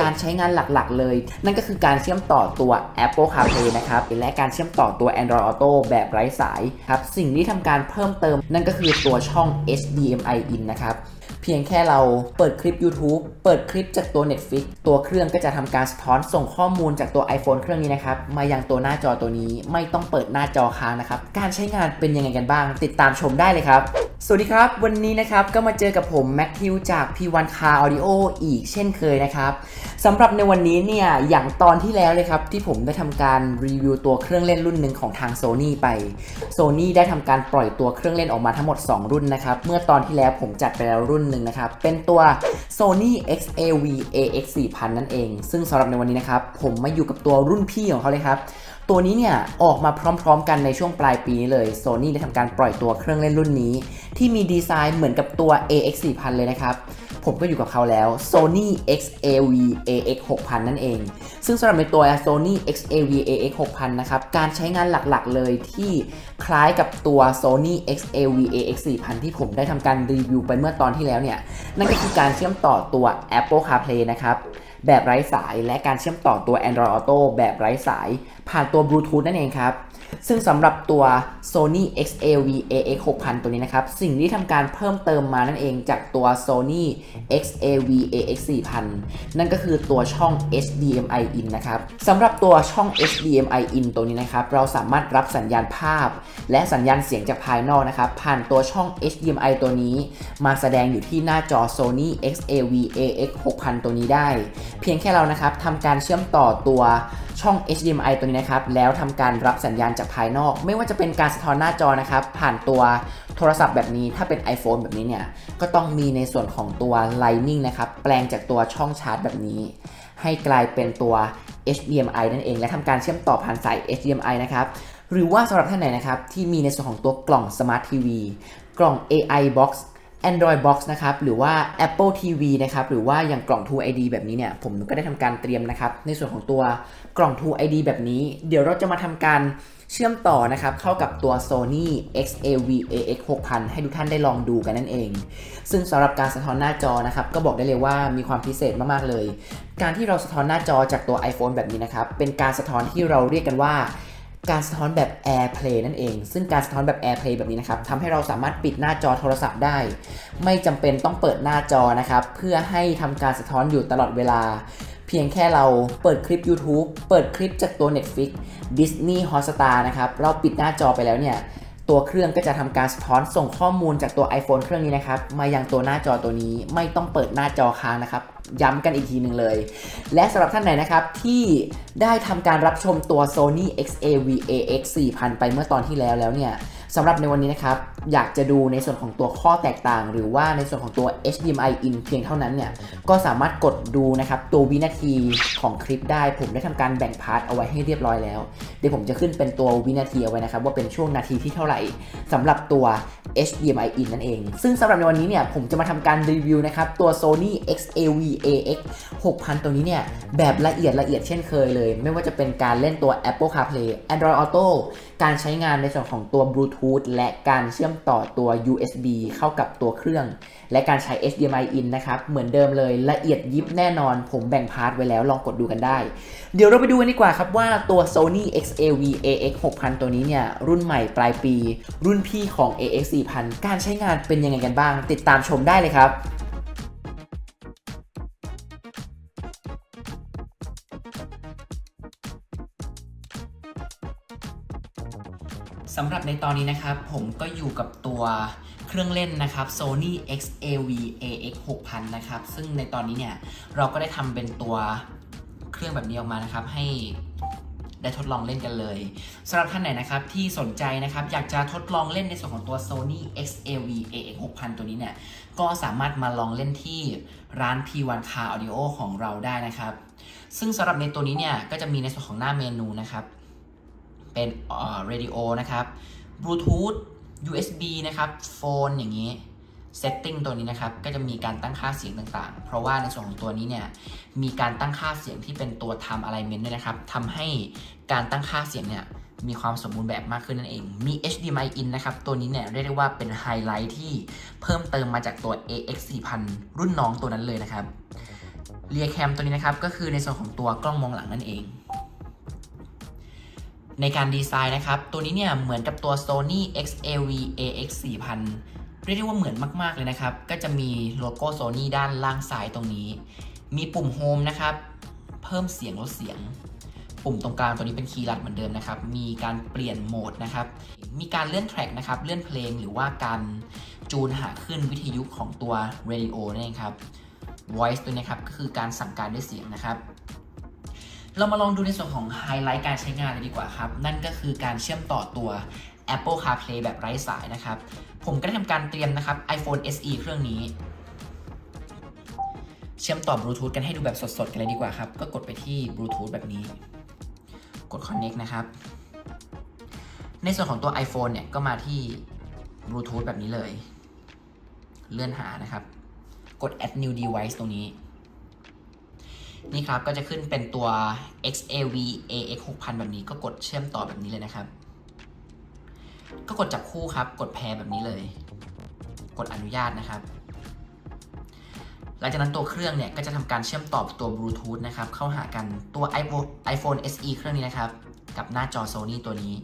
การใช้งานหลักๆเลยนั่นก็คือการเชื่อมต่อตัว Apple CarPlay นะครับและการเชื่อมต่อตัว Android Auto แบบไร้สายครับสิ่งที่ทำการเพิ่มเติมนั่นก็คือตัวช่อง HDMI in นะครับเพียงแค่เราเปิดคลิป YouTube เปิดคลิปจากตัว Netflix ตัวเครื่องก็จะทำการสะท้อนส่งข้อมูลจากตัว iPhone เครื่องนี้นะครับมายังตัวหน้าจอตัวนี้ไม่ต้องเปิดหน้าจอค้างนะครับการใช้งานเป็นยังไงกันบ้างติดตามชมได้เลยครับสวัสดีครับวันนี้นะครับก็มาเจอกับผมแม็กทิวจาก P1 Car Audio อีกเช่นเคยนะครับสำหรับในวันนี้เนี่ยอย่างตอนที่แล้วเลยครับที่ผมได้ทำการรีวิวตัวเครื่องเล่นรุ่นหนึ่งของทาง Sony ไป Sony ได้ทำการปล่อยตัวเครื่องเล่นออกมาทั้งหมด2รุ่นนะครับเมื่อตอนที่แล้วผมจัดไปแล้วรุ่นหนึ่งนะครับเป็นตัว Sony XAV-AX4000 นั่นเองซึ่งสำหรับในวันนี้นะครับผมมาอยู่กับตัวรุ่นพี่ของเขาเลยครับตัวนี้เนี่ยออกมาพร้อมๆกันในช่วงปลายปีเลย Sony ได้ทำการปล่อยตัวเครื่องเล่นรุ่นนี้ที่มีดีไซน์เหมือนกับตัว AX4000 เลยนะครับผมก็อยู่กับเขาแล้ว Sony XAV-AX6000 นั่นเองซึ่งสำหรับในตัว Sony XAV-AX6000 นะครับการใช้งานหลักๆเลยที่คล้ายกับตัว Sony XAV-AX4000 ที่ผมได้ทำการรีวิวไปเมื่อตอนที่แล้วเนี่ยนั่นก็คือการเชื่อมต่อตัว Apple CarPlay นะครับแบบไร้สายและการเชื่อมต่อตัว Android Auto แบบไร้สายผ่านตัว Bluetooth นั่นเองครับซึ่งสำหรับตัว Sony XAV-AX6000 ตัวนี้นะครับสิ่งที่ทำการเพิ่มเติมมานั่นเองจากตัว Sony XAV-AX4000 นั่นก็คือตัวช่อง HDMI in นะครับสำหรับตัวช่อง HDMI in ตัวนี้นะครับเราสามารถรับสัญญาณภาพและสัญญาณเสียงจากภายนอกนะครับผ่านตัวช่อง HDMI ตัวนี้มาแสดงอยู่ที่หน้าจอ Sony XAV-AX6000 ตัวนี้ได้เพียงแค่เรานะครับทำการเชื่อมต่อตัวช่อง HDMI ตัวนี้นะครับแล้วทำการรับสัญญาณจากภายนอกไม่ว่าจะเป็นการสะท้อนหน้าจอนะครับผ่านตัวโทรศัพท์แบบนี้ถ้าเป็น iPhone แบบนี้เนี่ยก็ต้องมีในส่วนของตัว Lightning นะครับแปลงจากตัวช่องชาร์จแบบนี้ให้กลายเป็นตัว HDMI นั่นเองและทำการเชื่อมต่อผ่านสาย HDMI นะครับหรือว่าสำหรับท่านไหนนะครับที่มีในส่วนของตัวกล่อง Smart TV กล่อง AI Box Android Box นะครับหรือว่า Apple TV นะครับหรือว่าอย่างกล่อง True ID แบบนี้เนี่ยผมก็ได้ทำการเตรียมนะครับในส่วนของตัวกล่อง True ID แบบนี้เดี๋ยวเราจะมาทำการเชื่อมต่อนะครับเข้ากับตัว Sony XAV-AX6000 ให้ทุกท่านได้ลองดูกันนั่นเองซึ่งสำหรับการสะท้อนหน้าจอนะครับก็บอกได้เลยว่ามีความพิเศษมากๆเลยการที่เราสะท้อนหน้าจอจากตัว iPhone แบบนี้นะครับเป็นการสะท้อนที่เราเรียกกันว่าการสะท้อนแบบ AirPlay นั่นเองซึ่งการสะท้อนแบบ AirPlay แบบนี้นะครับทำให้เราสามารถปิดหน้าจอโทรศัพท์ได้ไม่จำเป็นต้องเปิดหน้าจอนะครับเพื่อให้ทำการสะท้อนอยู่ตลอดเวลาเพียงแค่เราเปิดคลิป YouTube เปิดคลิปจากตัว Netflix Disney+ นะครับเราปิดหน้าจอไปแล้วเนี่ยตัวเครื่องก็จะทำการสะท้อนส่งข้อมูลจากตัว iPhone เครื่องนี้นะครับมายังตัวหน้าจอตัวนี้ไม่ต้องเปิดหน้าจอค้างนะครับย้ำกันอีกทีหนึ่งเลยและสำหรับท่านไหนนะครับที่ได้ทำการรับชมตัว Sony XAV-AX4000 ไปเมื่อตอนที่แล้วเนี่ยสำหรับในวันนี้นะครับอยากจะดูในส่วนของตัวข้อแตกต่างหรือว่าในส่วนของตัว HDMI in เพียงเท่านั้นเนี่ยก็สามารถกดดูนะครับตัววินาทีของคลิปได้ผมได้ทำการแบ่งพาร์ทเอาไว้ให้เรียบร้อยแล้วเดี๋ยวผมจะขึ้นเป็นตัววินาทีเอาไว้นะครับว่าเป็นช่วงนาทีที่เท่าไหร่สำหรับตัว HDMI in นั่นเองซึ่งสำหรับในวันนี้เนี่ยผมจะมาทำการรีวิวนะครับตัว Sony XAV-AX6000 ตัวนี้เนี่ยแบบละเอียดเช่นเคยเลยไม่ว่าจะเป็นการเล่นตัว Apple CarPlay Android Auto การใช้งานในส่วนของตัว Bluetooth และการเชื่อมต่อตัว USB เข้ากับตัวเครื่องและการใช้ HDMI in นะครับเหมือนเดิมเลยละเอียดยิบแน่นอนผมแบ่งพาร์ทไว้แล้วลองกดดูกันได้เดี๋ยวเราไปดูกันดีกว่าครับว่าตัว Sony XAV-AX6000 ตัวนี้เนี่ยรุ่นใหม่ปลายปีรุ่นพี่ของ AX4000 การใช้งานเป็นยังไงกันบ้างติดตามชมได้เลยครับสำหรับในตอนนี้นะครับผมก็อยู่กับตัวเครื่องเล่นนะครับ Sony XAV-AX6000 นะครับซึ่งในตอนนี้เนี่ยเราก็ได้ทำเป็นตัวเครื่องแบบนี้ออกมานะครับให้ได้ทดลองเล่นกันเลยสำหรับท่านไหนนะครับที่สนใจนะครับอยากจะทดลองเล่นในส่วนของตัว Sony XAV-AX6000 ตัวนี้เนี่ยก็สามารถมาลองเล่นที่ร้าน P1 Car Audio ของเราได้นะครับซึ่งสำหรับในตัวนี้เนี่ยก็จะมีในส่วนของหน้าเมนูนะครับเป็นเรดิโอนะครับ Bluetooth USB นะครับโฟนอย่างนี้ Setting ตัวนี้นะครับก็จะมีการตั้งค่าเสียงต่างๆเพราะว่าในส่วนของตัวนี้เนี่ยมีการตั้งค่าเสียงที่เป็นตัว Time Alignment ด้วยนะครับทำให้การตั้งค่าเสียงเนี่ยมีความสมบูรณ์แบบมากขึ้นนั่นเองมี HDMI in นะครับตัวนี้เนี่ยเรียกได้ว่าเป็นไฮไลท์ที่เพิ่มเติมมาจากตัว AX4000 รุ่นน้องตัวนั้นเลยนะครับ rear cam ตัวนี้นะครับก็คือในส่วนของตัวกล้องมองหลังนั่นเองในการดีไซน์นะครับตัวนี้เนี่ยเหมือนกับตัว Sony XAV-AX4000 เรียกได้ว่าเหมือนมากๆเลยนะครับก็จะมีโลโก้ Sony ด้านล่างซ้ายตรงนี้มีปุ่ม Home นะครับเพิ่มเสียงลดเสียงปุ่มตรงกลางตัวนี้เป็นคีย์ลัดเหมือนเดิมนะครับมีการเปลี่ยนโหมดนะครับมีการเลื่อนแทร็กนะครับเลื่อนเพลงหรือว่าการจูนหาขึ้นวิทยุของตัวเรดิโอนั่นเองครับ Voice ตัวนี้ครับก็คือการสั่งการด้วยเสียงนะครับเรามาลองดูในส่วนของไฮไลท์การใช้งานเลยดีกว่าครับนั่นก็คือการเชื่อมต่อตัว Apple CarPlay แบบไร้สายนะครับผมก็ได้ทำการเตรียมนะครับ iPhone SE เครื่องนี้เชื่อมต่อ Bluetooth กันให้ดูแบบสดๆกันเลยดีกว่าครับก็กดไปที่ Bluetooth แบบนี้กด Connect นะครับในส่วนของตัว iPhone เนี่ยก็มาที่ Bluetooth แบบนี้เลยเลื่อนหานะครับกด Add New Device ตรงนี้นี่ครับก็จะขึ้นเป็นตัว XAV-AX6000 แบบนี้ก็กดเชื่อมต่อแบบนี้เลยนะครับก็กดจับคู่ครับกดแพร์แบบนี้เลยกดอนุญาตนะครับหลังจากนั้นตัวเครื่องเนี่ยก็จะทำการเชื่อมต่อตัว Bluetooth นะครับเข้าหากันตัว iPhone SE เครื่องนี้นะครับกับหน้าจอ Sony ตัวนี้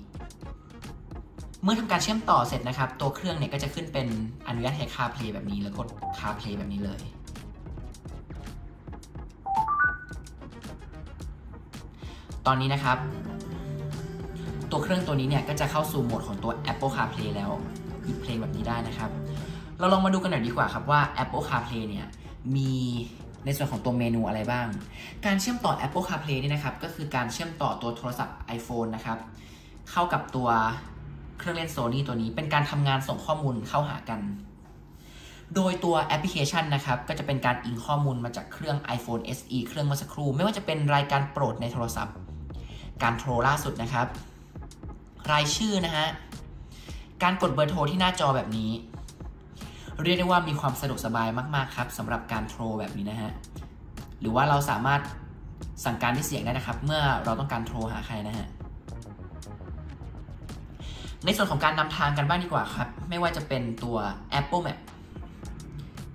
เมื่อทำการเชื่อมต่อเสร็จนะครับตัวเครื่องเนี่ยก็จะขึ้นเป็นอนุญาตให้ CarPlay แบบนี้แล้วกด CarPlay แบบนี้เลยตอนนี้นะครับตัวเครื่องตัวนี้เนี่ยก็จะเข้าสู่โหมดของตัว Apple CarPlay แล้วหยุดเพลงแบบนี้ได้นะครับเราลองมาดูกันหน่อยดีกว่าครับว่า Apple CarPlay เนี่ยมีในส่วนของตัวเมนูอะไรบ้างการเชื่อมต่อ Apple CarPlay นี่นะครับก็คือการเชื่อมต่อตัวโทรศัพท์ iPhone นะครับเข้ากับตัวเครื่องเล่น Sony ตัวนี้เป็นการทำงานส่งข้อมูลเข้าหากันโดยตัวแอปพลิเคชันนะครับก็จะเป็นการอิงข้อมูลมาจากเครื่อง iPhone SE เครื่องเมื่อสักครู่ไม่ว่าจะเป็นรายการโปรดในโทรศัพท์การโทรล่าสุดนะครับรายชื่อนะฮะการกดเบอร์โทรที่หน้าจอแบบนี้เรียกได้ว่ามีความสะดวกสบายมากๆครับสำหรับการโทรแบบนี้นะฮะหรือว่าเราสามารถสั่งการด้วยเสียงได้นะครับเมื่อเราต้องการโทรหาใครนะฮะในส่วนของการนำทางกันบ้างดีกว่าครับไม่ว่าจะเป็นตัว Apple Map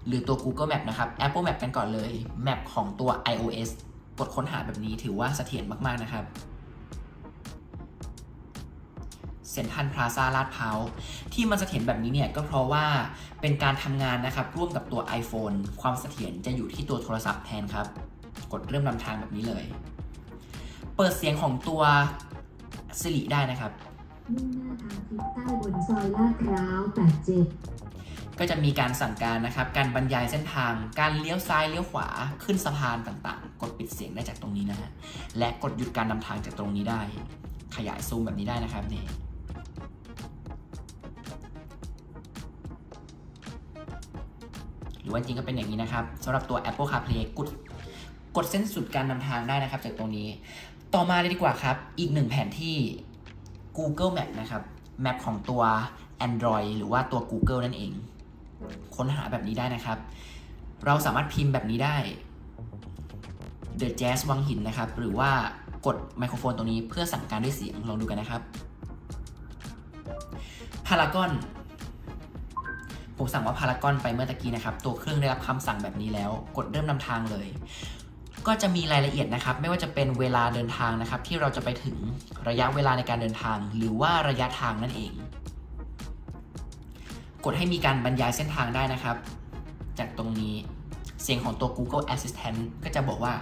หรือตัว Google Map นะครับ Apple Map กันก่อนเลยแมปของตัว iOS กดค้นหาแบบนี้ถือว่าเสถียรมากๆนะครับเซ็นทรัลพลาซ่าลาดพร้าวที่มันเสถียรแบบนี้เนี่ยก็เพราะว่าเป็นการทำงานนะครับร่วมกับตัว iPhone ความเสถียรจะอยู่ที่ตัวโทรศัพท์แทนครับกดเริ่มนำทางแบบนี้เลยเปิดเสียงของตัว Siri ได้นะครับใต้บนซอยลาดพร้าว87ก็จะมีการสั่งการนะครับการบรรยายเส้นทางการเลี้ยวซ้ายเลี้ยวขวาขึ้นสะพานต่างๆกดปิดเสียงได้จากตรงนี้นะฮะและกดหยุดการนำทางจากตรงนี้ได้ขยายซูมแบบนี้ได้นะครับนี่หรือว่าจริงก็เป็นอย่างนี้นะครับสำหรับตัว Apple CarPlay กดเส้นสุดการนำทางได้นะครับจากตรงนี้ต่อมาเลยดีกว่าครับอีกหนึ่งแผนที่ Google Map นะครับแมปของตัว Android หรือว่าตัว Google นั่นเองค้นหาแบบนี้ได้นะครับเราสามารถพิมพ์แบบนี้ได้ The Jazz วังหินนะครับหรือว่ากดไมโครโฟนตรงนี้เพื่อสั่งการด้วยเสียงลองดูกันนะครับพารากอนผมสั่งว่าพารากอนไปเมื่อตะกี้นะครับตัวเครื่องได้รับคำสั่งแบบนี้แล้วกดเริ่มนำทางเลยก็จะมีรายละเอียดนะครับไม่ว่าจะเป็นเวลาเดินทางนะครับที่เราจะไปถึงระยะเวลาในการเดินทางหรือว่าระยะทางนั่นเองกดให้มีการบรรยายเส้นทางได้นะครับจากตรงนี้เสียงของตัว Google Assistant ก็จะบอกว่า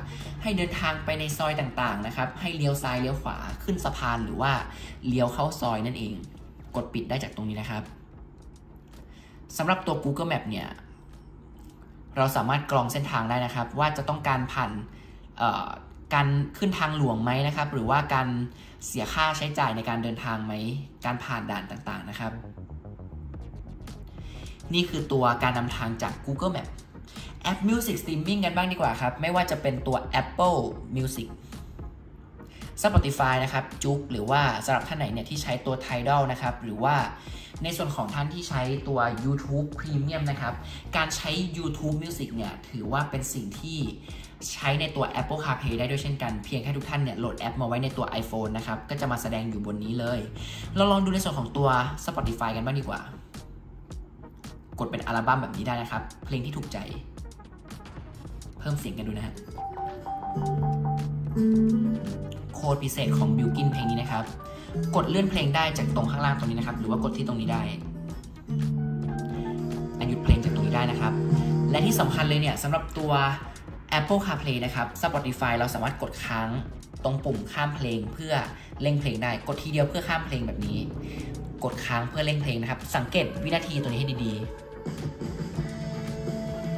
ให้เดินทางไปในซอยต่างๆนะครับให้เลี้ยวซ้ายเลี้ยวขวาขึ้นสะพานหรือว่าเลี้ยวเข้าซอยนั่นเองกดปิดได้จากตรงนี้นะครับสำหรับตัว Google Map เนี่ยเราสามารถกรองเส้นทางได้นะครับว่าจะต้องการผ่านการขึ้นทางหลวงไหมนะครับหรือว่าการเสียค่าใช้จ่ายในการเดินทางไหมการผ่านด่านต่างๆนะครับนี่คือตัวการนำทางจาก Google Map แอป Music Streaming กันบ้างดีกว่าครับไม่ว่าจะเป็นตัว Apple Music Spotify นะครับจุ๊กหรือว่าสำหรับท่านไหนเนี่ยที่ใช้ตัว Tidal นะครับหรือว่าในส่วนของท่านที่ใช้ตัว YouTube Premium นะครับการใช้ YouTube Music เนี่ยถือว่าเป็นสิ่งที่ใช้ในตัว Apple CarPlay ได้ด้วยเช่นกันเพียงแค่ทุกท่านเนี่ยโหลดแอปมาไว้ในตัว iPhone นะครับก็จะมาแสดงอยู่บนนี้เลยเราลองดูในส่วนของตัว Spotify กันบ้างดีกว่ากดเป็นอัลบั้มแบบนี้ได้นะครับเพลงที่ถูกใจ พิ่มเสียงกันดูนะฮะโค้ดพิเศษของบิวกินเพลงนี้นะครับกดเลื่อนเพลงได้จากตรงข้างล่างตรงนี้นะครับหรือว่ากดที่ตรงนี้ได้หยุดเพลงจากตรงนี้ได้นะครับและที่สำคัญเลยเนี่ยสำหรับตัว Apple CarPlay นะครับ Spotify เราสามารถกดค้างตรงปุ่มข้ามเพลงเพื่อเล่นเพลงได้กดทีเดียวเพื่อข้ามเพลงแบบนี้กดค้างเพื่อเล่นเพลงนะครับสังเกตวินาทีตัวนี้ให้ดี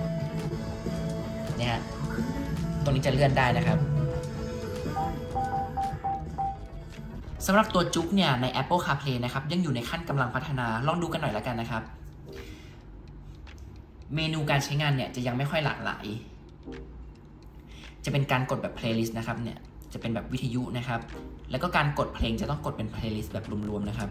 ๆเนี่ยตรงนี้จะเลื่อนได้นะครับสำหรับตัวจุ๊กเนี่ยใน Apple CarPlay นะครับยังอยู่ในขั้นกำลังพัฒนาลองดูกันหน่อยละกันนะครับเมนูการใช้งานเนี่ยจะยังไม่ค่อยหลากหลายจะเป็นการกดแบบ playlist นะครับเนี่ยจะเป็นแบบวิทยุนะครับแล้วก็การกดเพลงจะต้องกดเป็น playlist แบบรวมๆนะครับ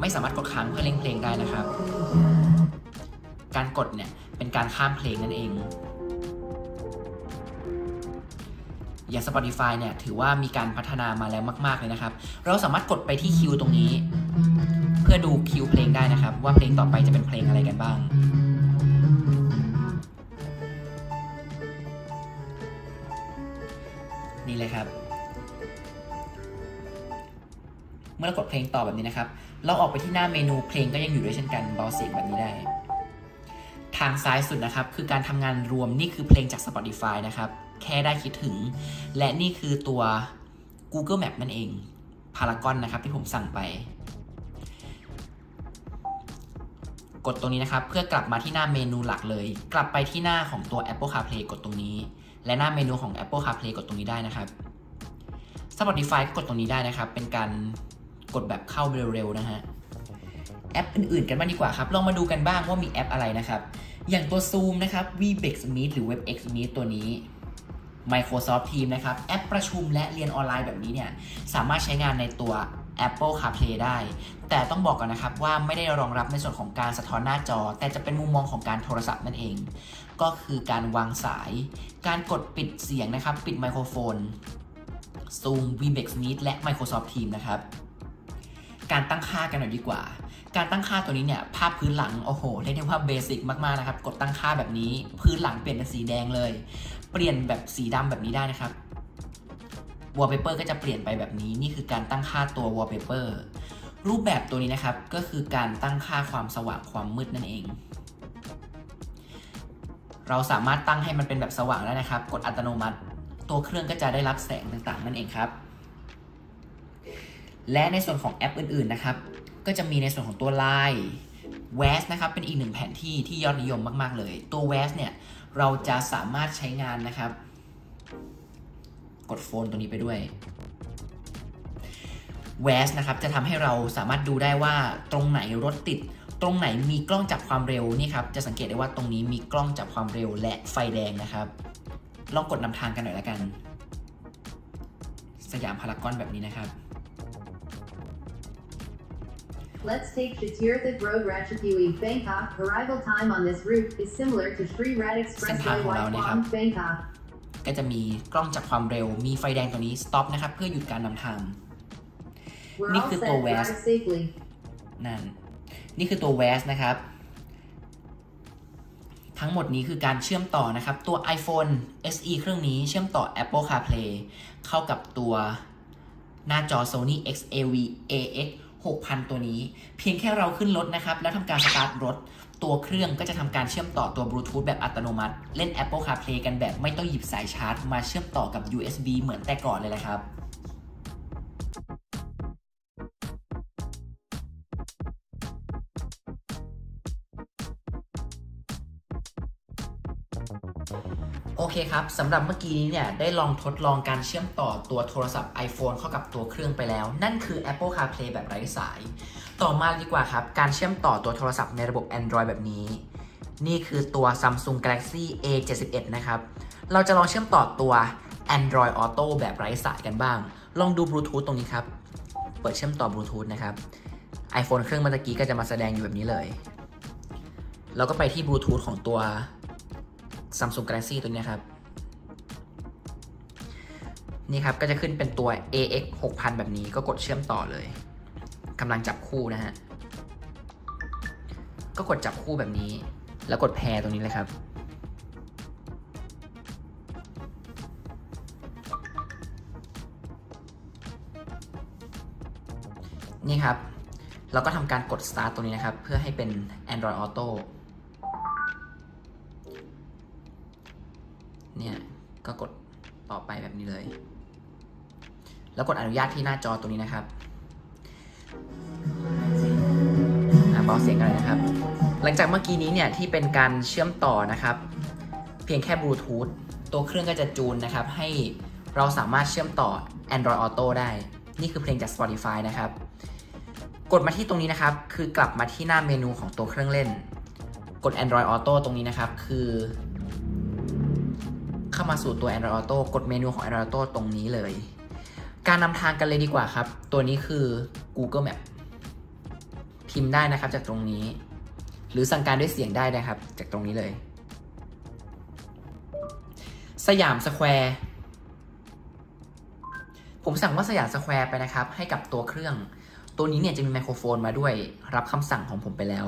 ไม่สามารถกดค้างเพื่อเล่นเพลงได้นะครับการกดเนี่ยเป็นการข้ามเพลงนั่นเองอย่าง Spotify เนี่ยถือว่ามีการพัฒนามาแล้วมากๆเลยนะครับเราสามารถกดไปที่คิวตรงนี้เพื่อดูคิวเพลงได้นะครับว่าเพลงต่อไปจะเป็นเพลงอะไรกันบ้างนี่เลยครับเมื่อเรากดเพลงต่อแบบนี้นะครับเราออกไปที่หน้าเมนูเพลงก็ยังอยู่ด้วยเช่นกันเบาเสียงแบบนี้ได้ทางซ้ายสุดนะครับคือการทำงานรวมนี่คือเพลงจาก Spotify นะครับแค่ได้คิดถึงและนี่คือตัว Google Map นั่นเองพารากอนนะครับที่ผมสั่งไปกดตรงนี้นะครับเพื่อกลับมาที่หน้าเมนูหลักเลยกลับไปที่หน้าของตัว Apple CarPlay กดตรงนี้และหน้าเมนูของ Apple CarPlay กดตรงนี้ได้นะครับ Spotify ก็กดตรงนี้ได้นะครับเป็นการกดแบบเข้าเร็วๆนะฮะแอปอื่นๆกันบ้างดีกว่าครับลองมาดูกันบ้างว่ามีแอปอะไรนะครับอย่างตัว Zoom นะครับ WebEx Meet หรือ WebEx Meet ตัวนี้ Microsoft Teams นะครับแอปประชุมและเรียนออนไลน์แบบนี้เนี่ยสามารถใช้งานในตัว Apple CarPlay ได้แต่ต้องบอกก่อนนะครับว่าไม่ได้รองรับในส่วนของการสะท้อนหน้าจอแต่จะเป็นมุมมองของการโทรศัพท์นั่นเองก็คือการวางสายการกดปิดเสียงนะครับปิดไมโครโฟน Zoom WebEx Meet และ Microsoft Teams นะครับการตั้งค่ากันหน่อยดีกว่าการตั้งค่าตัวนี้เนี่ยภาพพื้นหลังโอ้โหเรียกได้ว่าเบสิกมากๆนะครับกดตั้งค่าแบบนี้พื้นหลังเปลี่ยนเป็นสีแดงเลยเปลี่ยนแบบสีดำแบบนี้ได้นะครับ wallpaper ก็จะเปลี่ยนไปแบบนี้นี่คือการตั้งค่าตัว wallpaper รูปแบบตัวนี้นะครับก็คือการตั้งค่าความสว่างความมืดนั่นเองเราสามารถตั้งให้มันเป็นแบบสว่างได้นะครับกดอัตโนมัติตัวเครื่องก็จะได้รับแสงต่างๆนั่นเองครับและในส่วนของแอปอื่นๆนะครับก็จะมีในส่วนของตัว Line Waze นะครับเป็นอีกหนึ่งแผนที่ที่ยอดนิยมมากๆเลยตัว Waze เนี่ยเราจะสามารถใช้งานนะครับกดโฟนตัวนี้ไปด้วย Waze นะครับจะทำให้เราสามารถดูได้ว่าตรงไหนรถติดตรงไหนมีกล้องจับความเร็วนี่ครับจะสังเกตได้ว่าตรงนี้มีกล้องจับความเร็วและไฟแดงนะครับลองกดนำทางกันหน่อยละกันสยามพารากอนแบบนี้นะครับLet's take the Tirthat Road Ratchaburi, Bangkok. Arrival time on this route is similar to Sri Rat Expressway Waiphong, Bangkok. ก็จะมีกล้องจับความเร็วมีไฟแดงตัวนี้ stop นะครับเพื่อหยุดการนำทางนี่คือตัว Waze นั่นนี่คือตัว Waze นะครับทั้งหมดนี้คือการเชื่อมต่อนะครับตัว iPhone SE เครื่องนี้เชื่อมต่อ Apple CarPlay เข้ากับตัวหน้าจอ Sony XAV-AX6000 ตัวนี้เพียงแค่เราขึ้นรถนะครับแล้วทำการสตาร์ทรถตัวเครื่องก็จะทำการเชื่อมต่อตัว Bluetooth แบบอัตโนมัติเล่น Apple CarPlay กันแบบไม่ต้องหยิบสายชาร์จมาเชื่อมต่อกับ USB เหมือนแต่ก่อนเลยละครับโอเคครับสำหรับเมื่อกี้นี้เนี่ยได้ลองทดลองการเชื่อมต่อตัวโทรศัพท์ iPhone เข้ากับตัวเครื่องไปแล้วนั่นคือ Apple CarPlay แบบไร้สายต่อมาดีกว่าครับการเชื่อมต่อตัวโทรศัพท์ในระบบ Android แบบนี้นี่คือตัว Samsung Galaxy A71 นะครับเราจะลองเชื่อมต่อตัว Android Auto แบบไร้สายกันบ้างลองดู Bluetooth ตรงนี้ครับเปิดเชื่อมต่อ Bluetooth นะครับ iPhone เครื่องเมื่อกี้ก็จะมาแสดงอยู่แบบนี้เลยเราก็ไปที่ Bluetooth ของตัวSamsung Galaxy ตัวนี้ครับนี่ครับก็จะขึ้นเป็นตัว AX6000 แบบนี้ก็กดเชื่อมต่อเลย กำลังจับคู่นะฮะก็กดจับคู่แบบนี้แล้วกดแพร์ตรงนี้เลยครับนี่ครับเราก็ทำการกด Start ตรงนี้นะครับเพื่อให้เป็น Android Auto เนี่ยก็กดต่อไปแบบนี้เลยแล้วกดอนุญาตที่หน้าจอตรงนี้นะครับเบาเสียงกันเลยนะครับหลังจากเมื่อกี้นี้เนี่ยที่เป็นการเชื่อมต่อนะครับเพียงแค่ Bluetooth ตัวเครื่องก็จะจูนนะครับให้เราสามารถเชื่อมต่อ Android Auto ได้นี่คือเพลงจาก Spotify นะครับกดมาที่ตรงนี้นะครับคือกลับมาที่หน้าเมนูของตัวเครื่องเล่นกด Android Auto ตรงนี้นะครับคือเข้ามาสู่ตัว Android Auto กดเมนูของ Android Auto ตรงนี้เลยการนำทางกันเลยดีกว่าครับตัวนี้คือ Google Maps พิมพ์ได้นะครับจากตรงนี้หรือสั่งการด้วยเสียงได้นะครับจากตรงนี้เลยสยามสแควร์ผมสั่งว่าสยามสแควร์ไปนะครับให้กับตัวเครื่องตัวนี้เนี่ยจะมีไมโครโฟนมาด้วยรับคำสั่งของผมไปแล้ว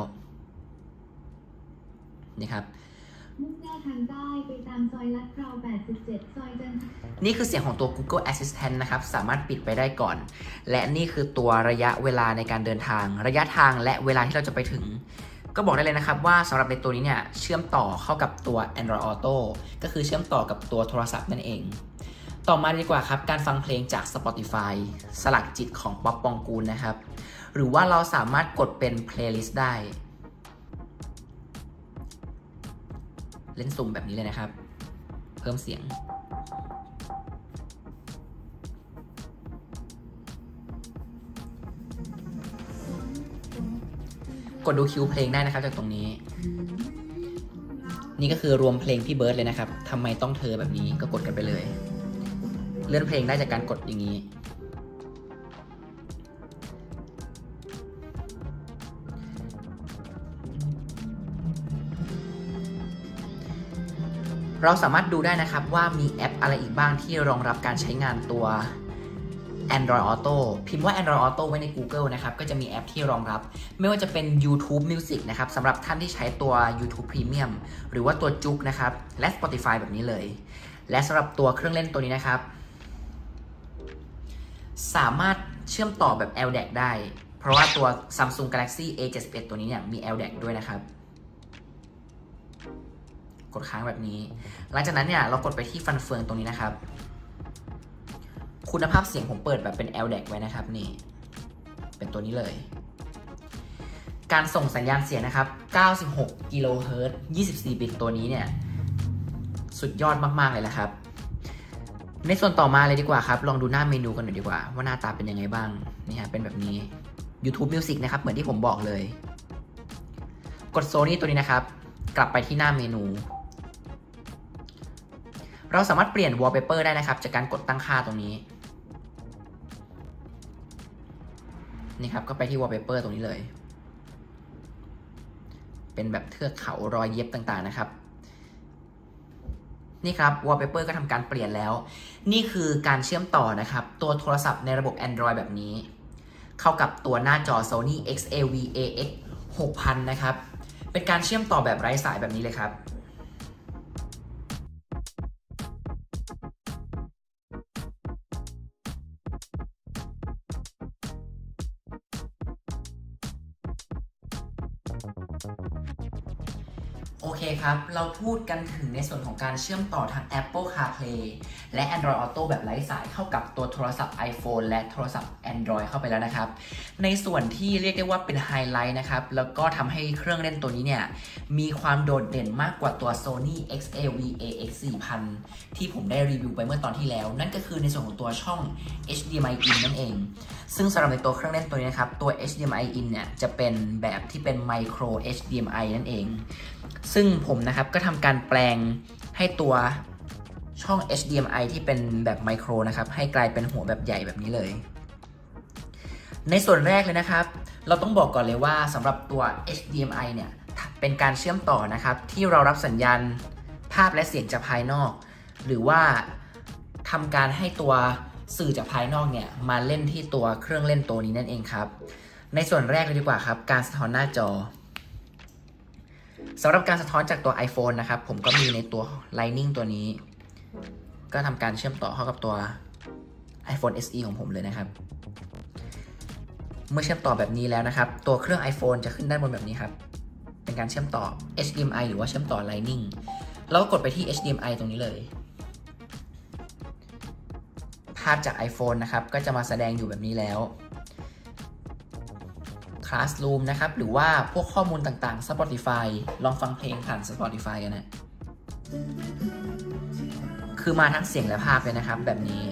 นี่ครับนี่คือเสียงของตัว Google Assistant นะครับสามารถปิดไปได้ก่อนและนี่คือตัวระยะเวลาในการเดินทางระยะทางและเวลาที่เราจะไปถึงก็บอกได้เลยนะครับว่าสำหรับในตัวนี้เนี่ยเชื่อมต่อเข้ากับตัว Android Auto ก็คือเชื่อมต่อกับตัวโทรศัพท์นั่นเองต่อมาดีกว่าครับการฟังเพลงจาก Spotify สลักจิตของป๊อปปองกูลนะครับหรือว่าเราสามารถกดเป็น playlist ได้เล่นสุ่มแบบนี้เลยนะครับเพิ่มเสียงกดดูคิวเพลงได้นะครับจากตรงนี้นี่ก็คือรวมเพลงพี่เบิร์ดเลยนะครับทำไมต้องเธอแบบนี้ก็กดกันไปเลยเลื่อนเพลงได้จากการกดอย่างนี้เราสามารถดูได้นะครับว่ามีแอปอะไรอีกบ้างที่รองรับการใช้งานตัว Android Auto พิมพ์ว่า Android Auto ไว้ใน Google นะครับก็จะมีแอปที่รองรับไม่ว่าจะเป็น YouTube Music นะครับสำหรับท่านที่ใช้ตัว YouTube Premium หรือว่าตัวจุกนะครับและ Spotify แบบนี้เลยและสำหรับตัวเครื่องเล่นตัวนี้นะครับสามารถเชื่อมต่อแบบ LDAC ได้เพราะว่าตัว Samsung Galaxy A71 ตัวนี้เนี่ยมี LDAC ด้วยนะครับกดค้างแบบนี้หลังจากนั้นเนี่ยเรากดไปที่ฟันเฟืองตรงนี้นะครับคุณภาพเสียงผมเปิดแบบเป็น LDAC ไว้นะครับนี่เป็นตัวนี้เลยการส่งสัญญาณเสียงนะครับ96กิโลเฮิรตซ์24บิตตัวนี้เนี่ยสุดยอดมากๆเลยละครับในส่วนต่อมาเลยดีกว่าครับลองดูหน้าเมนูกันหน่อยดีกว่าว่าหน้าตาเป็นยังไงบ้างนี่ฮะเป็นแบบนี้ YouTube Music นะครับเหมือนที่ผมบอกเลยกด Sony ตัวนี้นะครับกลับไปที่หน้าเมนูเราสามารถเปลี่ยน Wallpaper ได้นะครับจากการกดตั้งค่าตรงนี้นี่ครับก็ไปที่ Wallpaper ตรงนี้เลยเป็นแบบเทือกเขารอยเย็บต่างๆนะครับนี่ครับ Wallpaper ก็ทำการเปลี่ยนแล้วนี่คือการเชื่อมต่อนะครับตัวโทรศัพท์ในระบบ Android แบบนี้เข้ากับตัวหน้าจอ Sony XAV-AX6000 นะครับเป็นการเชื่อมต่อแบบไร้สายแบบนี้เลยครับโอเคครับเราพูดกันถึงในส่วนของการเชื่อมต่อทาง Apple CarPlay และ Android Auto แบบไร้สายเข้ากับตัวโทรศัพท์ iPhone และโทรศัพท์ Android เข้าไปแล้วนะครับในส่วนที่เรียกได้ว่าเป็นไฮไลท์นะครับแล้วก็ทำให้เครื่องเล่นตัวนี้เนี่ยมีความโดดเด่นมากกว่าตัว Sony XAV-AX4000 ที่ผมได้รีวิวไปเมื่อตอนที่แล้วนั่นก็คือในส่วนของตัวช่อง HDMI in นั่นเองซึ่งสำหรับในตัวเครื่องเล่นตัวนี้นะครับตัว HDMI in เนี่ยจะเป็นแบบที่เป็น Micro HDMI นั่นเองซึ่งผมนะครับก็ทำการแปลงให้ตัวช่อง HDMI ที่เป็นแบบไมโครนะครับให้กลายเป็นหัวแบบใหญ่แบบนี้เลยในส่วนแรกเลยนะครับเราต้องบอกก่อนเลยว่าสำหรับตัว HDMI เนี่ยเป็นการเชื่อมต่อนะครับที่เรารับสัญญาณภาพและเสียงจากภายนอกหรือว่าทำการให้ตัวสื่อจากภายนอกเนี่ยมาเล่นที่ตัวเครื่องเล่นตัวนี้นั่นเองครับ ในส่วนแรกเลยดีกว่าครับการสะท้อนหน้าจอสำหรับการสะท้อนจากตัว iPhone นะครับผมก็มีในตัว Lightning ตัวนี้ก็ทำการเชื่อมต่อเข้ากับตัว iPhone SE ของผมเลยนะครับเมื่อเชื่อมต่อแบบนี้แล้วนะครับตัวเครื่อง iPhone จะขึ้นด้านบนแบบนี้ครับเป็นการเชื่อมต่อ HDMI หรือว่าเชื่อมต่อ Lightning แล้วก็กดไปที่ HDMI ตรงนี้เลยภาพจาก iPhone นะครับก็จะมาแสดงอยู่แบบนี้แล้ว Classroom นะครับหรือว่าพวกข้อมูลต่างๆ Spotify ลองฟังเพลงผ่าน Spotify กันนะคือมาทั้งเสียงและภาพเลยนะครับแบบนี้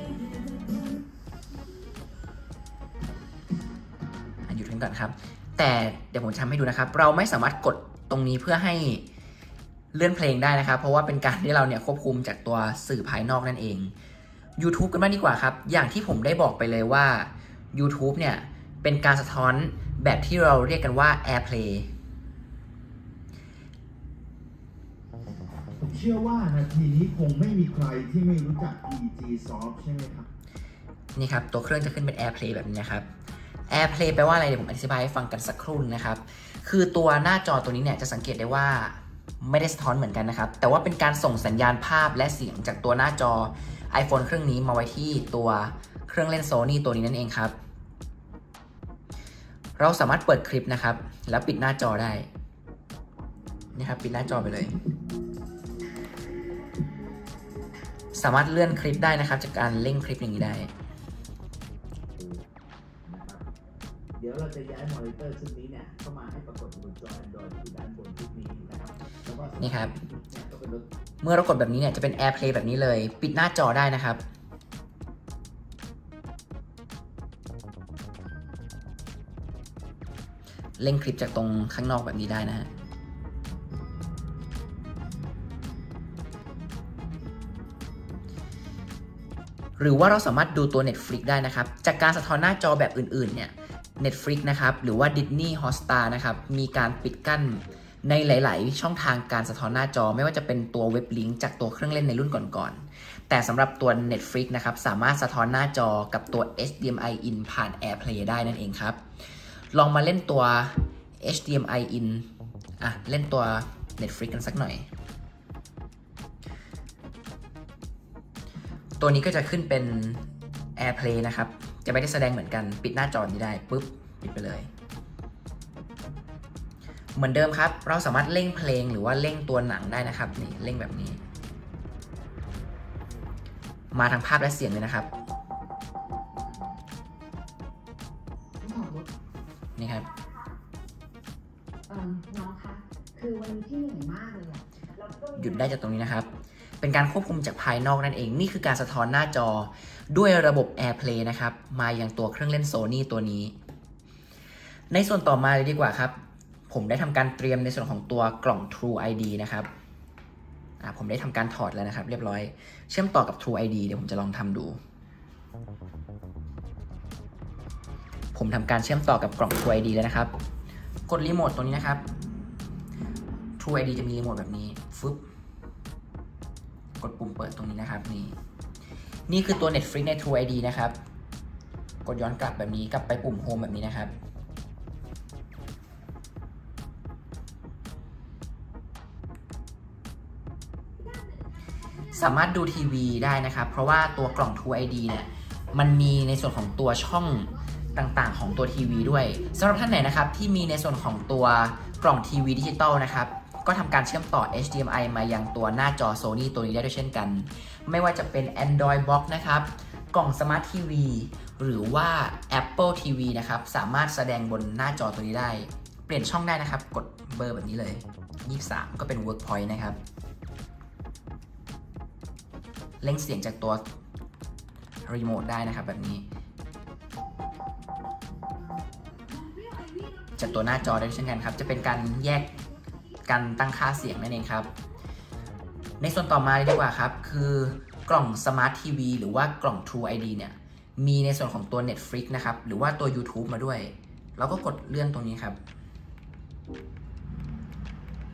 หยุดกันก่อนครับแต่เดี๋ยวผมทำให้ดูนะครับเราไม่สามารถกดตรงนี้เพื่อให้เลื่อนเพลงได้นะครับเพราะว่าเป็นการที่เราเนี่ยควบคุมจากตัวสื่อภายนอกนั่นเอง YouTube กันบ้างดีกว่าครับอย่างที่ผมได้บอกไปเลยว่า YouTube เนี่ยเป็นการสะท้อนแบบที่เราเรียกกันว่า AirPlay ผมเชื่อว่านาทีนี้คงไม่มีใครที่ไม่รู้จัก PNG Soft ใช่ไหมครับนี่ครับตัวเครื่องจะขึ้นเป็น AirPlay แบบนี้นะครับ AirPlay แปลว่าอะไรเดี๋ยวผมอธิบายให้ฟังกันสักครู่นะครับคือตัวหน้าจอตัวนี้เนี่ยจะสังเกตได้ว่าไม่ได้สะท้อนเหมือนกันนะครับแต่ว่าเป็นการส่งสัญญาณภาพและเสียงจากตัวหน้าจอ iPhone เครื่องนี้มาไว้ที่ตัวเครื่องเล่น Sony ตัวนี้นั่นเองครับเราสามารถเปิดคลิปนะครับแล้วปิดหน้าจอได้นะครับปิดหน้าจอไปเลยสามารถเลื่อนคลิปได้นะครับจากการเล่งคลิปอย่างนี้ได้เดี๋ยวเราจะย้ายมอนิเตอร์ชุดนี้เนี่ยเข้ามาให้ปรากฏบนจอ Android ที่ด้านบนชุดนี้นะครับนี่ครับเมื่อเรากดแบบนี้เนี่ยจะเป็น AirPlay แบบนี้เลยปิดหน้าจอได้นะครับเล่นคลิปจากตรงข้างนอกแบบนี้ได้นะฮะหรือว่าเราสามารถดูตัว Netflix ได้นะครับจากการสะท้อนหน้าจอแบบอื่นๆเนี่ย Netflix นะครับหรือว่า Disney+ นะครับมีการปิดกั้นในหลายๆช่องทางการสะท้อนหน้าจอไม่ว่าจะเป็นตัวเว็บลิงก์จากตัวเครื่องเล่นในรุ่นก่อนๆแต่สำหรับตัว Netflix นะครับสามารถสะท้อนหน้าจอกับตัว HDMI in ผ่าน AirPlay ได้นั่นเองครับลองมาเล่นตัว HDMI in เล่นตัว Netflix กันสักหน่อยตัวนี้ก็จะขึ้นเป็น AirPlay นะครับจะไม่ได้แสดงเหมือนกันปิดหน้าจอนี้ได้ปุ๊บปิดไปเลยเหมือนเดิมครับเราสามารถเร่งเพลงหรือว่าเร่งตัวหนังได้นะครับนี่เร่งแบบนี้มาทางภาพและเสียงเลยนะครับนี่ครับน้องคะคือวันนี้ที่เหนื่อยมากเลยอ่ะหยุดได้จากตรงนี้นะครับเป็นการควบคุมจากภายนอกนั่นเองนี่คือการสะท้อนหน้าจอด้วยระบบ AirPlay นะครับมายังตัวเครื่องเล่น Sony ตัวนี้ในส่วนต่อมาเลยดีกว่าครับผมได้ทำการเตรียมในส่วนของตัวกล่อง True ID นะครับผมได้ทำการถอดแล้วนะครับเรียบร้อยเชื่อมต่อกับ True ID เดี๋ยวผมจะลองทำดูผมทำการเชื่อมต่อกับกล่อง True ID แล้วนะครับกดรีโมทตรงนี้นะครับ True ID จะมีรีโมทแบบนี้ฟึบกดปุ่มเปิดตรงนี้นะครับนี่คือตัว Netflix ใน True ID นะครับกดย้อนกลับแบบนี้กลับไปปุ่ม Home แบบนี้นะครับสามารถดูทีวีได้นะครับเพราะว่าตัวกล่อง True ID เนี่ยมันมีในส่วนของตัวช่องต่างๆของตัวทีวีด้วยสำหรับท่านไหนนะครับที่มีในส่วนของตัวกล่องทีวีดิจิตอลนะครับก็ทำการเชื่อมต่อ HDMI มายังตัวหน้าจอ Sony ตัวนี้ได้ด้วยเช่นกันไม่ว่าจะเป็น Android Box นะครับกล่อง Smart TV หรือว่า Apple TV นะครับสามารถแสดงบนหน้าจอตัวนี้ได้เปลี่ยนช่องได้นะครับกดเบอร์แบบนี้เลย23ก็เป็น Workpoint นะครับเล่งเสียงจากตัวรีโมทได้นะครับแบบนี้จากตัวหน้าจอได้เช่นกันครับจะเป็นการแยกกันตั้งค่าเสียงนั่นเองครับในส่วนต่อมาดีกว่าครับคือกล่อง Smart TV หรือว่ากล่อง True ID เนี่ยมีในส่วนของตัว Netflix นะครับหรือว่าตัว YouTube มาด้วยเราก็กดเลื่อนตรงนี้ครับ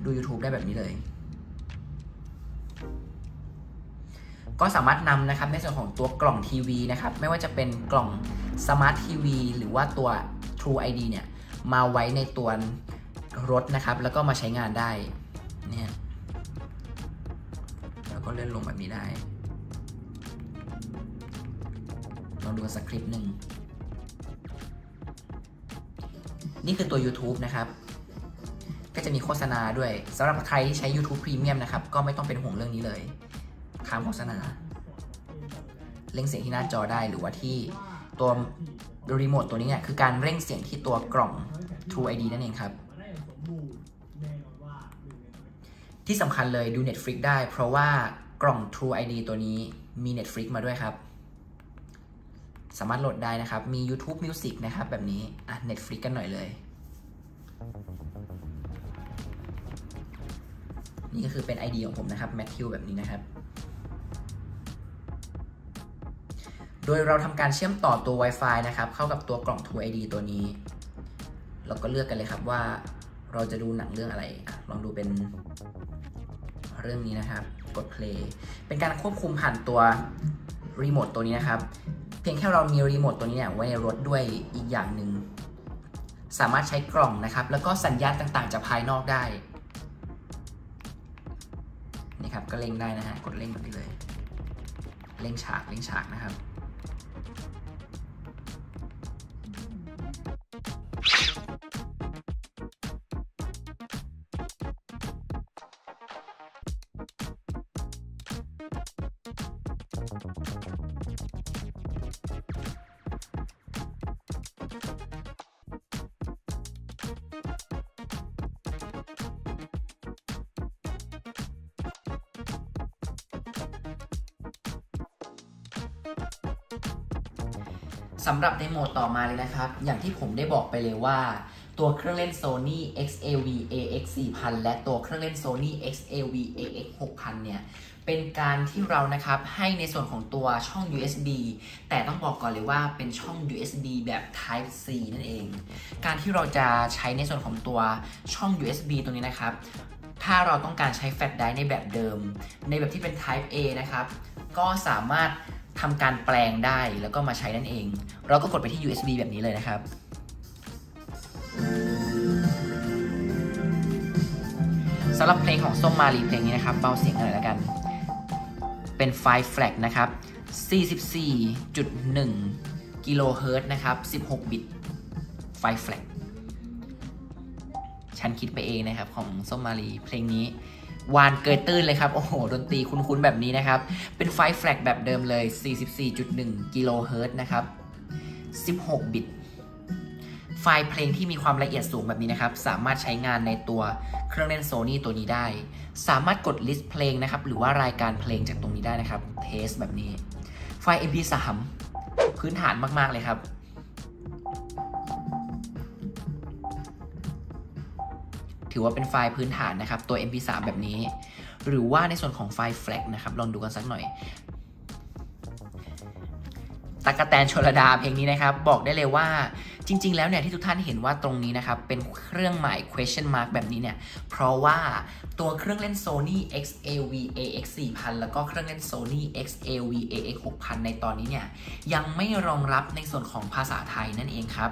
ดู YouTube ได้แบบนี้เลยก็สามารถนำนะครับในส่วนของตัวกล่องทีวีนะครับไม่ว่าจะเป็นกล่อง Smart TV หรือว่าตัว True ID เนี่ย มาไว้ในตัวรถนะครับแล้วก็มาใช้งานได้เนี่ยแล้วก็เลื่อนลงแบบนี้ได้ลองดูสักคลิปหนึ่งนี่คือตัว YouTube นะครับก็จะมีโฆษณาด้วยสำหรับใครที่ใช้ YouTube Premium นะครับก็ไม่ต้องเป็นห่วงเรื่องนี้เลยข้ามโฆษณาเร่งเสียงที่หน้าจอได้หรือว่าที่ตัวรีโมทตัวนี้เนี่ยคือการเร่งเสียงที่ตัวกล่อง True ID นั่นเองครับที่สำคัญเลยดู Netflix ได้เพราะว่ากล่อง True ID ตัวนี้มี Netflix มาด้วยครับสามารถโหลดได้นะครับมี YouTube Music นะครับแบบนี้อ่ะ Netflix กันหน่อยเลยนี่ก็คือเป็น ID ของผมนะครับแมทธิวแบบนี้นะครับโดยเราทำการเชื่อมต่อตัว Wi-Fi นะครับเข้ากับตัวกล่อง True ID ตัวนี้เราก็เลือกกันเลยครับว่าเราจะดูหนังเรื่องอะไรลองดูเป็นเรื่องนี้นะครับกด play เป็นการควบคุมผ่านตัวรีโมทตัวนี้นะครับเพียงแค่เรามีรีโมทตัวนี้เนี่ยไว้ในรถด้วยอีกอย่างหนึ่งสามารถใช้กล่องนะครับแล้วก็สัญญาณต่างๆจากภายนอกได้นี่ครับก็เล่งได้นะฮะกดเล่งแบบนี้เลยเล่งฉากเล่งฉากนะครับสำหรับในโหมดต่อมาเลยนะครับอย่างที่ผมได้บอกไปเลยว่าตัวเครื่องเล่น Sony XAV-AX4000 และตัวเครื่องเล่น Sony XAV-AX6000 เนี่ยเป็นการที่เรานะครับให้ในส่วนของตัวช่อง USB แต่ต้องบอกก่อนเลยว่าเป็นช่อง USB แบบ Type C นั่นเองการที่เราจะใช้ในส่วนของตัวช่อง USB ตรงนี้นะครับถ้าเราต้องการใช้แฟลชไดรฟ์ในแบบเดิมในแบบที่เป็น Type A นะครับก็สามารถทำการแปลงได้แล้วก็มาใช้นั่นเองเราก็กดไปที่ USB แบบนี้เลยนะครับสำหรับเพลงของส้มมาลีเพลงนี้นะครับเบาเสียงหน่อยแล้วกันเป็นไฟล์แฟลกนะครับ 44.1 กิโลเฮิรตซ์นะครับ16 บิตไฟล์แฟลกฉันคิดไปเองนะครับของส้มมาลีเพลงนี้วานเกยตื้นเลยครับโอ้โหดนตรีคุ้นๆแบบนี้นะครับเป็นไฟล์แฟลกแบบเดิมเลย 44.1 กิโลเฮิรตซ์นะครับ16 บิตไฟล์เพลงที่มีความละเอียดสูงแบบนี้นะครับสามารถใช้งานในตัวเครื่องเล่น Sony ตัวนี้ได้สามารถกด list เพลงนะครับหรือว่ารายการเพลงจากตรงนี้ได้นะครับเทสแบบนี้ไฟล์ MP3 พื้นฐานมากๆเลยครับถือว่าเป็นไฟล์พื้นฐานนะครับตัว MP3 แบบนี้หรือว่าในส่วนของไฟล์ FLAC นะครับลองดูกันสักหน่อยตั๊กแตนชลดาเพลงนี้นะครับบอกได้เลยว่าจริงๆแล้วเนี่ยที่ทุกท่านเห็นว่าตรงนี้นะครับเป็นเครื่องหมาย question mark แบบนี้เนี่ยเพราะว่าตัวเครื่องเล่น Sony XAV-AX4000 แล้วก็เครื่องเล่น Sony XAV-AX6000 ในตอนนี้เนี่ยยังไม่รองรับในส่วนของภาษาไทยนั่นเองครับ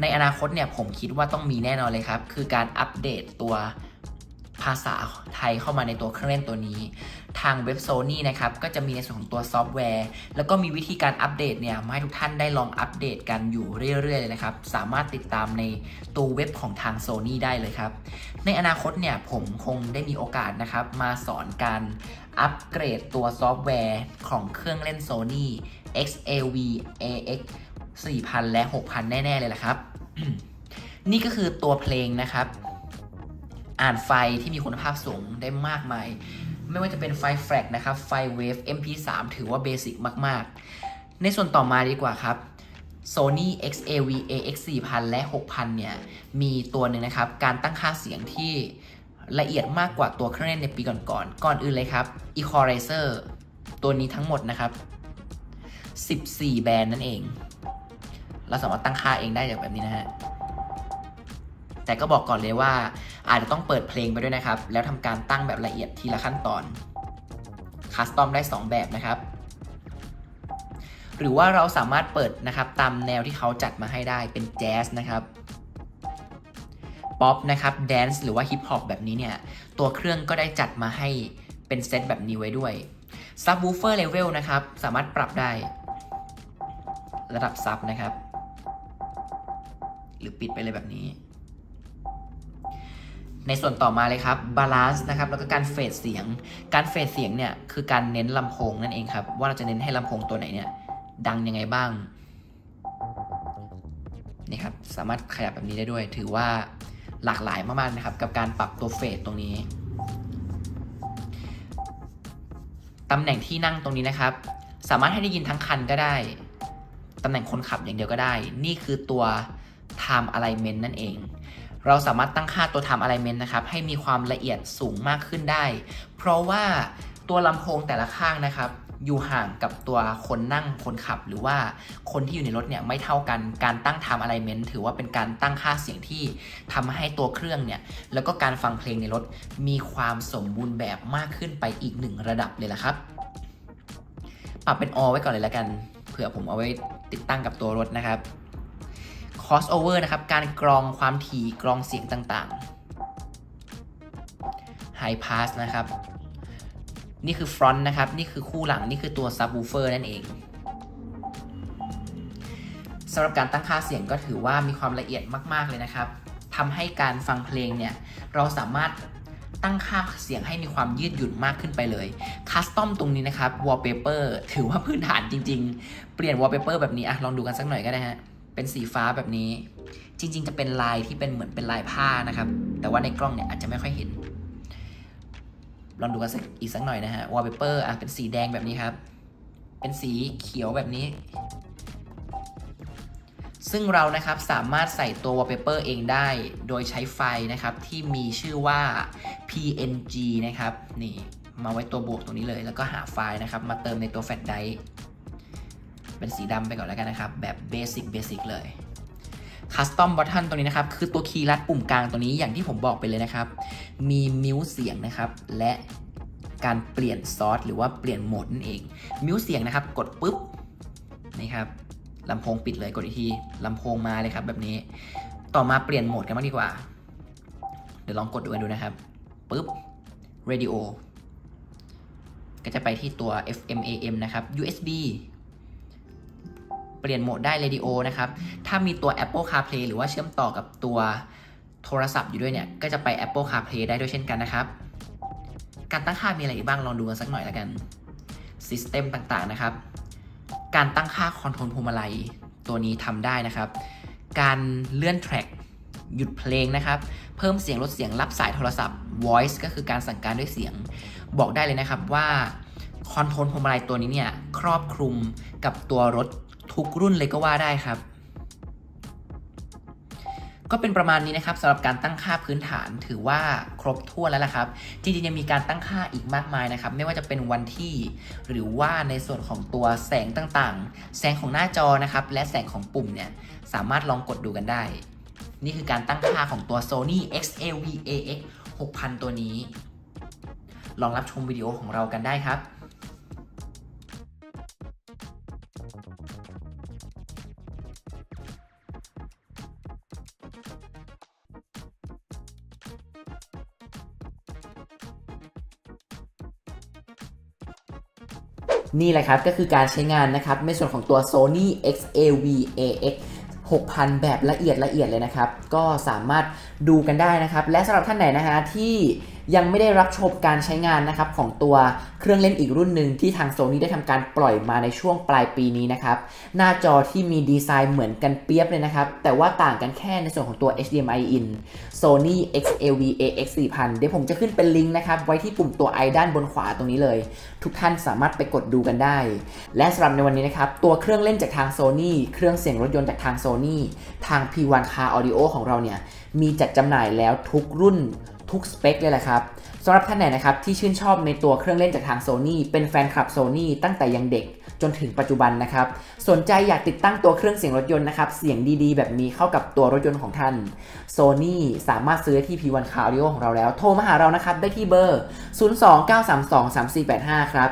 ในอนาคตเนี่ยผมคิดว่าต้องมีแน่นอนเลยครับคือการอัปเดตตัวภาษาไทยเข้ามาในตัวเครื่องเล่นตัวนี้ทางเว็บ Sony นะครับก็จะมีในส่วนของตัวซอฟต์แวร์แล้วก็มีวิธีการอัปเดตเนี่ยมาให้ทุกท่านได้ลองอัปเดตกันอยู่เรื่อยๆเลยนะครับสามารถติดตามในตัวเว็บของทาง Sony ได้เลยครับในอนาคตเนี่ยผมคงได้มีโอกาสนะครับมาสอนการอัปเกรดตัวซอฟต์แวร์ของเครื่องเล่น Sony XAV-AX4000 และ 6000 แน่ๆเลยละครับ นี่ก็คือตัวเพลงนะครับอ่านไฟที่มีคุณภาพสูงได้มากมายไม่ว่าจะเป็นไฟแฟลกนะครับไฟเวฟ MP3 ถือว่าเบสิกมากๆในส่วนต่อมาดีกว่าครับ Sony XAV-AX4000 และ 6000 เนี่ยมีตัวหนึ่งนะครับการตั้งค่าเสียงที่ละเอียดมากกว่าตัวเครื่องเล่นในปีก่อนอื่นเลยครับ Equalizer ตัวนี้ทั้งหมดนะครับ14 แบนด์นั่นเองเราสามารถตั้งค่าเองได้จากแบบนี้นะฮะแต่ก็บอกก่อนเลยว่าอาจจะต้องเปิดเพลงไปด้วยนะครับแล้วทำการตั้งแบบละเอียดทีละขั้นตอนคัสตอมได้2แบบนะครับหรือว่าเราสามารถเปิดนะครับตามแนวที่เขาจัดมาให้ได้เป็นแจ๊สนะครับ ป๊อปนะครับแดนซ์หรือว่าฮิปฮอปแบบนี้เนี่ยตัวเครื่องก็ได้จัดมาให้เป็นเซตแบบนี้ไว้ด้วยซับวูฟเฟอร์เลเวลนะครับสามารถปรับได้ระดับซับนะครับหรือปิดไปเลยแบบนี้ในส่วนต่อมาเลยครับบาลานซ์นะครับแล้วก็การเฟดเสียงเนี่ยคือการเน้นลำโพงนั่นเองครับว่าเราจะเน้นให้ลำโพงตัวไหนเนี่ยดังยังไงบ้างนี่ครับสามารถขยับแบบนี้ได้ด้วยถือว่าหลากหลายมากๆนะครับกับการปรับตัวเฟดตรงนี้ตำแหน่งที่นั่งตรงนี้นะครับสามารถให้ได้ยินทั้งคันก็ได้ตำแหน่งคนขับอย่างเดียวก็ได้นี่คือตัว time alignment นั่นเองเราสามารถตั้งค่าตัว time alignment นะครับให้มีความละเอียดสูงมากขึ้นได้เพราะว่าตัวลำโพงแต่ละข้างนะครับอยู่ห่างกับตัวคนนั่งคนขับหรือว่าคนที่อยู่ในรถเนี่ยไม่เท่ากันการตั้ง time alignment ถือว่าเป็นการตั้งค่าเสียงที่ทำให้ตัวเครื่องเนี่ยแล้วก็การฟังเพลงในรถมีความสมบูรณ์แบบมากขึ้นไปอีกหนึ่งระดับเลยล่ะครับปรับเป็น all ไว้ก่อนเลยละกันเผื่อผมเอาไว้ติดตั้งกับตัวรถนะครับ crossover นะครับการกรองความถี่กรองเสียงต่างๆ high pass นะครับนี่คือฟรอนต์นะครับนี่คือคู่หลังนี่คือตัวซับวูฟเฟอร์นั่นเองสำหรับการตั้งค่าเสียงก็ถือว่ามีความละเอียดมากๆเลยนะครับทำให้การฟังเพลงเนี่ยเราสามารถตั้งค่าเสียงให้มีความยืดหยุ่นมากขึ้นไปเลยคัสตอมตรงนี้นะครับวอลเปเปอร์ถือว่าพื้นฐานจริงๆเปลี่ยนวอลเปเปอร์แบบนี้อะลองดูกันสักหน่อยก็ได้ฮะเป็นสีฟ้าแบบนี้จริงๆจะเป็นลายที่เป็นเหมือนเป็นลายผ้านะครับแต่ว่าในกล้องเนี่ยอาจจะไม่ค่อยเห็นลองดูกันอีกสักหน่อยนะฮะวอลเปเปอร์อ่ะเป็นสีแดงแบบนี้ครับเป็นสีเขียวแบบนี้ซึ่งเรานะครับสามารถใส่ตัววอลเปเปอร์เองได้โดยใช้ไฟนะครับที่มีชื่อว่า PNG นะครับนี่มาไว้ตัวบวกตรงนี้เลยแล้วก็หาไฟล์นะครับมาเติมในตัวแฟลชไดรฟ์เป็นสีดำไปก่อนแล้วกันนะครับแบบเบสิกเลยคัสตอมบัตเทิลตรงนี้นะครับคือตัวคีย์ลัดปุ่มกลางตรงนี้อย่างที่ผมบอกไปเลยนะครับมีมิวเสียงนะครับและการเปลี่ยนซอร์สหรือว่าเปลี่ยนโหมดนั่นเองมิวเสียงนะครับกดปุ๊บนี่ครับลำโพงปิดเลยกดอีกทีลำโพงมาเลยครับแบบนี้ต่อมาเปลี่ยนโหมดกันบ้างดีกว่าเดี๋ยวลองกดดูกันดูนะครับปุ๊บเรดิโอก็จะไปที่ตัว FM AM นะครับ USBเปลี่ยนโหมดได้เรดิโอนะครับถ้ามีตัว Apple CarPlay หรือว่าเชื่อมต่อกับตัวโทรศัพท์อยู่ด้วยเนี่ยก็จะไป Apple CarPlay ได้ด้วยเช่นกันนะครับการตั้งค่ามีอะไรอีกบ้างลองดูกันสักหน่อยแล้วกัน System ต่างๆนะครับการตั้งค่าคอนโทรลพวงมาลัยตัวนี้ทำได้นะครับการเลื่อนแทร็กหยุดเพลงนะครับเพิ่มเสียงลดเสียงรับสายโทรศัพท์ Voice ก็คือการสั่งการด้วยเสียงบอกได้เลยนะครับว่าคอนโทรลพวงมาลัยตัวนี้เนี่ยครอบคลุมกับตัวรถทุกรุ่นเลยก็ว่าได้ครับก็เป็นประมาณนี้นะครับสำหรับการตั้งค่าพื้นฐานถือว่าครบถ้วนแล้วล่ะครับจริงๆยังมีการตั้งค่าอีกมากมายนะครับไม่ว่าจะเป็นวันที่หรือว่าในส่วนของตัวแสงต่างๆแสงของหน้าจอนะครับและแสงของปุ่มเนี่ยสามารถลองกดดูกันได้นี่คือการตั้งค่าของตัว Sony XAV-AX6000 ตัวนี้ลองรับชมวิดีโอของเรากันได้ครับนี่แหละครับก็คือการใช้งานนะครับในส่วนของตัว Sony XAV-AX6000 แบบละเอียดเลยนะครับก็สามารถดูกันได้นะครับและสำหรับท่านไหนนะฮะที่ยังไม่ได้รับชมการใช้งานนะครับของตัวเครื่องเล่นอีกรุ่นหนึ่งที่ทาง Sony ได้ทำการปล่อยมาในช่วงปลายปีนี้นะครับหน้าจอที่มีดีไซน์เหมือนกันเปียบเลยนะครับแต่ว่าต่างกันแค่ในส่วนของตัว HDMI in Sony XAV-AX4000 เดี๋ยวผมจะขึ้นเป็นลิงก์นะครับไว้ที่ปุ่มตัวไอด้านบนขวาตรงนี้เลยทุกท่านสามารถไปกดดูกันได้และสำหรับในวันนี้นะครับตัวเครื่องเล่นจากทาง Sony เครื่องเสียงรถยนต์จากทาง Sony ทาง P1 Car Audio ของเราเนี่ยมีจัดจำหน่ายแล้วทุกรุ่นทุกสเปคเลยแหละครับสำหรับท่านไหนนะครับที่ชื่นชอบในตัวเครื่องเล่นจากทาง Sony เป็นแฟนคลับ Sony ตั้งแต่ยังเด็กจนถึงปัจจุบันนะครับสนใจอยากติดตั้งตัวเครื่องเสียงรถยนต์นะครับเสียงดีๆแบบนี้เข้ากับตัวรถยนต์ของท่าน Sony สามารถซื้อที่ P1 Car Audio ของเราแล้วโทรมาหาเรานะครับได้ที่เบอร์ 029323485 ครับ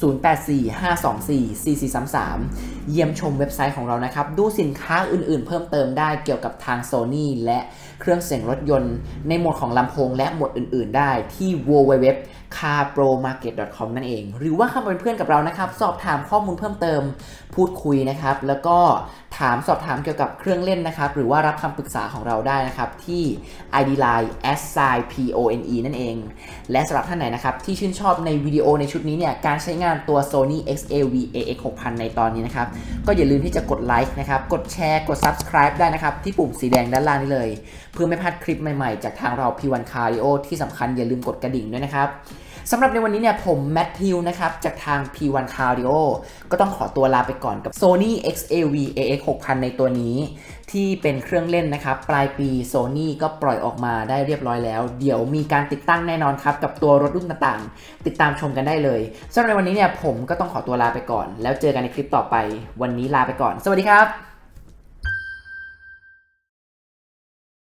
084-524-4433 เยี่ยมชมเว็บไซต์ของเรานะครับดูสินค้าอื่นๆเพิ่มเติมได้เกี่ยวกับทาง Sony และเครื่องเสียงรถยนต์ในหมวดของลำโพงและหมวดอื่นๆได้ที่ www.carpromarket.com นั่นเองหรือว่าเข้ามาเป็นเพื่อนกับเรานะครับสอบถามข้อมูลเพิ่มเติมพูดคุยนะครับแล้วก็สอบถามเกี่ยวกับเครื่องเล่นนะครับหรือว่ารับคำปรึกษาของเราได้นะครับที่ ID Line @PONE นั่นเองและสำหรับท่านไหนนะครับที่ชื่นชอบในวิดีโอในชุดนี้เนี่ยการใช้งานตัว Sony XAV-AX6000 ในตอนนี้นะครับก็อย่าลืมที่จะกดไลค์นะครับกดแชร์กด Subscribe ได้นะครับที่ปุ่มสีแดงด้านล่างนี้เลยเพื่อไม่พลาดคลิปใหม่ๆจากทางเรา P1 Car Audio ที่สำคัญอย่าลืมกดกระดิ่งด้วยนะครับสำหรับในวันนี้เนี่ยผมแมทธิวนะครับจากทาง P1 Car Audio ก็ต้องขอตัวลาไปก่อนกับ Sony XAV-AX6000 ในตัวนี้ที่เป็นเครื่องเล่นนะครับปลายปี Sony ก็ปล่อยออกมาได้เรียบร้อยแล้วเดี๋ยวมีการติดตั้งแน่นอนครับกับตัวรถรุ่นต่างๆติดตามชมกันได้เลยสำหรับในวันนี้เนี่ยผมก็ต้องขอตัวลาไปก่อนแล้วเจอกันในคลิปต่อไปวันนี้ลาไปก่อนสวัสดีครับ